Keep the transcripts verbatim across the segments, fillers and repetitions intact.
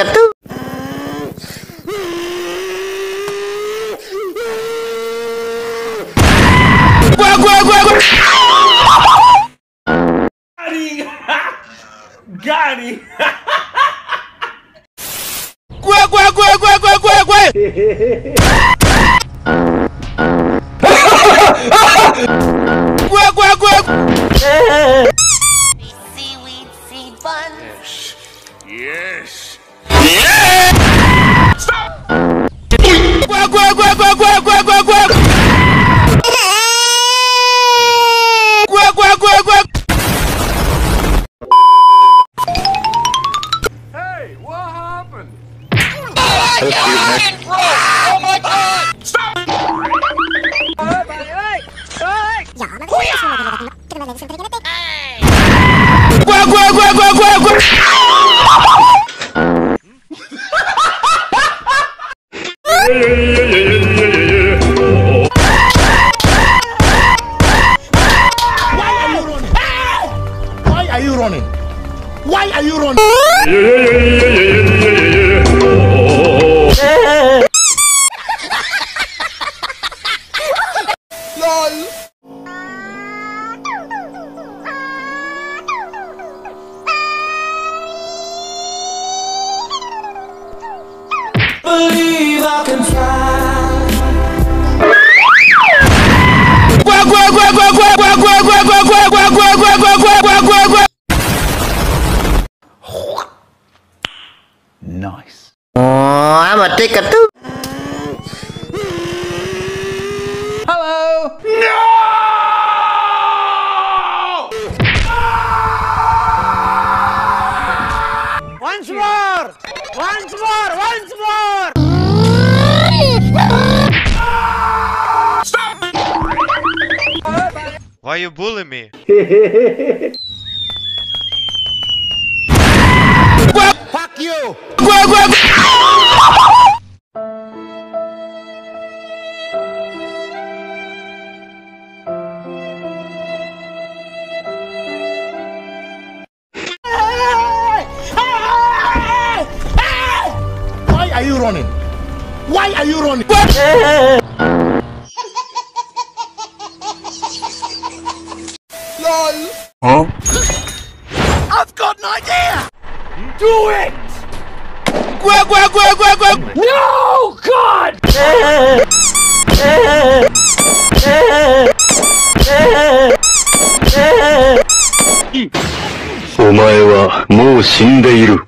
Katoo. Got him! Got him! Gua gua gua gua gua gua gua gua gua gua. Yes. Yes. Yeah. Stop. Gua gua gua gua gua gua gua gua. Gua gua gua gua. Hey, what happened? Oh my God, bro! Oh my God! Stop. Gua gua gua gua gua gua. Why are you running? Why are you running? Why are you running? Lol. Believe I can fly. Gua gua gua gua gua gua gua gua gua gua gua gua gua gua gua gua gua. Nice. Oh, I'm a ticket too. Hello. No. Once more. Once more. Once more. Stop! Why you bullying me? Fuck you! Why are you running? Why are you running? What? Lol. Huh? I've got an idea! Do it! Go, go, go, go, go! No, God! Omae wa mou shindeiru.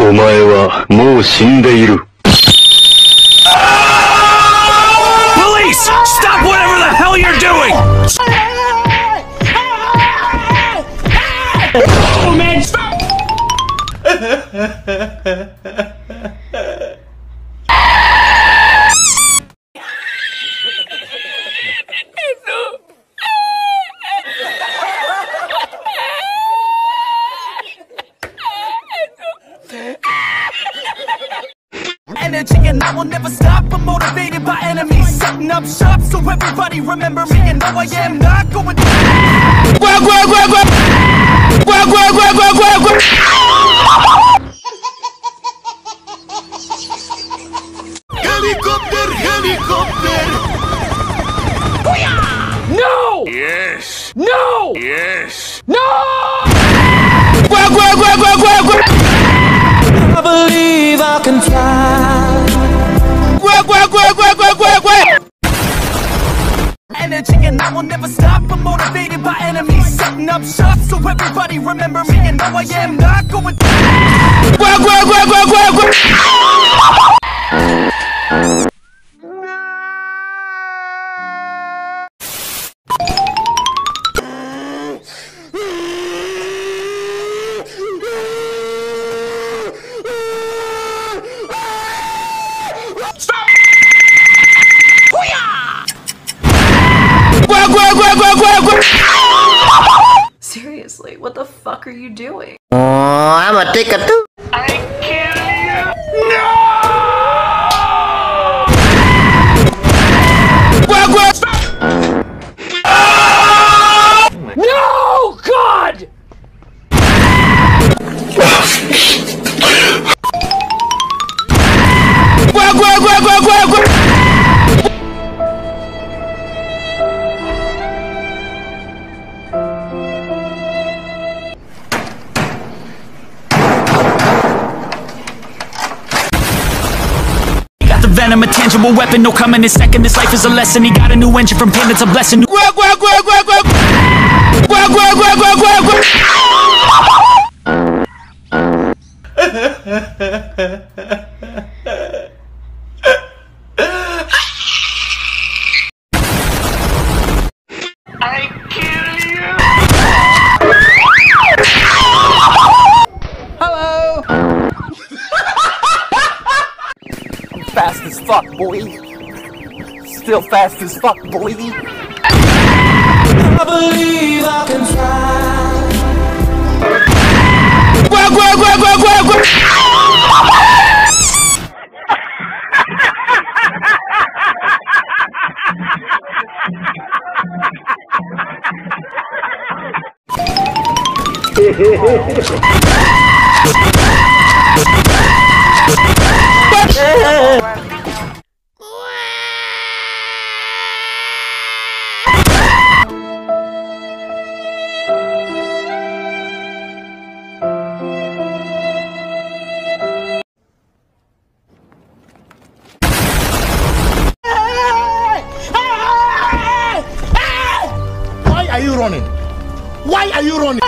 Omae wa mou shindeiru. Police! Stop whatever the hell you're doing! Oh man, stop! Energy and I will never stop. I'm motivated by enemies setting up shop, so everybody remember me and know I am not going to. Gua gua gua gua gua gua gua gua gua gua. Helicopter, helicopter. No. Yes. No. Yes. No. Gua gua gua gua gua gua. I believe I can fly. Gua gua gua gua gua gua gua. energy, and I will never stop. I'm motivated by enemies, setting up shop, so everybody remember me, and now I am not going down. Well, well, well, well, well, well. Seriously, what the fuck are you doing? Oh, I'm a ticker too. I kill you. No! No, God! Venom, a tangible weapon, no coming in second. This life is a lesson. He got a new engine from pain, it's a blessing. Work, work, work, work, work. Work, work, work, work, work, work. I kill you. Hello. Fast as fuck, boy. Still fast as fuck, boy. I believe I can fly. Work, work, work, work, work, work. Why are you running? Why are you running?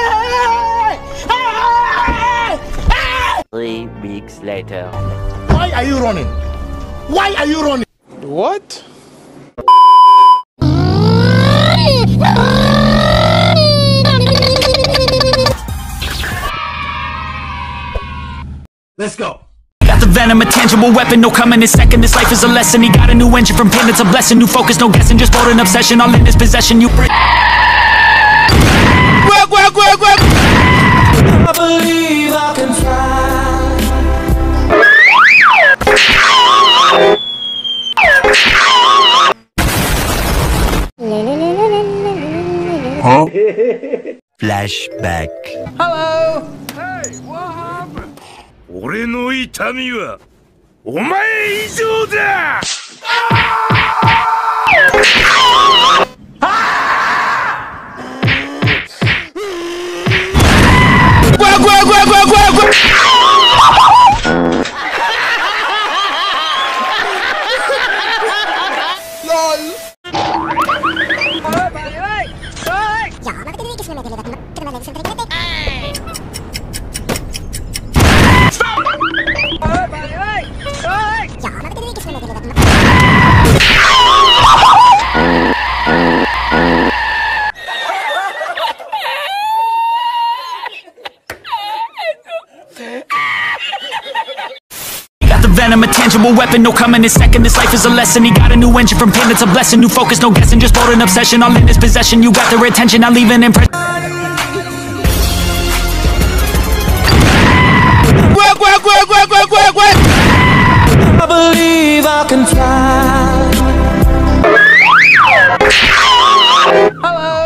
Three weeks later. Why are you running? Why are you running? What? Let's go. Got the venom, a tangible weapon, no coming in second. This life is a lesson. He got a new engine from pain, it's a blessing. New focus, no guessing, just bold an obsession. All in his possession, you bring. Work, work, work. I believe I can fly. Huh? Flashback. Hello. Hey, what happened? Ore no itami wa omae iijou da. Venom, a tangible weapon, no coming in second. This life is a lesson. He got a new engine from pain, it's a blessing. New focus, no guessing, just bold an obsession. All in his possession, you got their attention, I'll leave an impression. Work, work, work, work, work, work, work. I believe I can fly. Hello.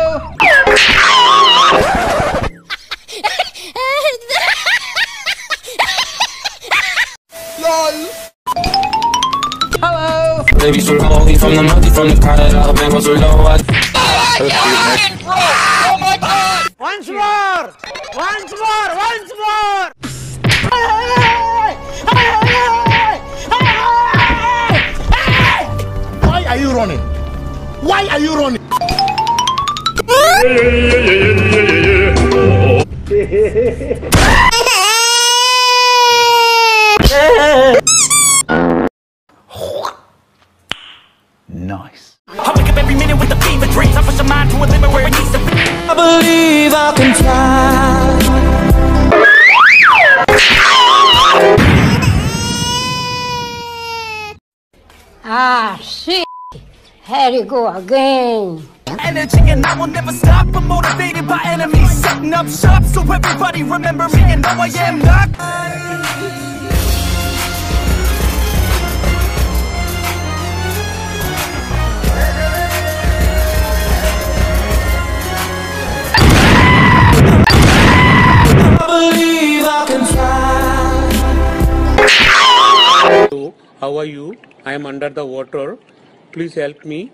Baby, so lonely from the money, from the kind of been was so low. I oh my god! Oh my god! Once more! Once more! Once more! Why are you running? Why are you running? Nice. I wake up every minute with the fever dreams. I push your mind to a limit where it needs to be. I believe I can fly. Ah, shit. Here you go again. Energy and I will never stop. I'm motivated by enemies setting up shop, so everybody remember me and know I am not. Hello, how are you? I am under the water. Please help me.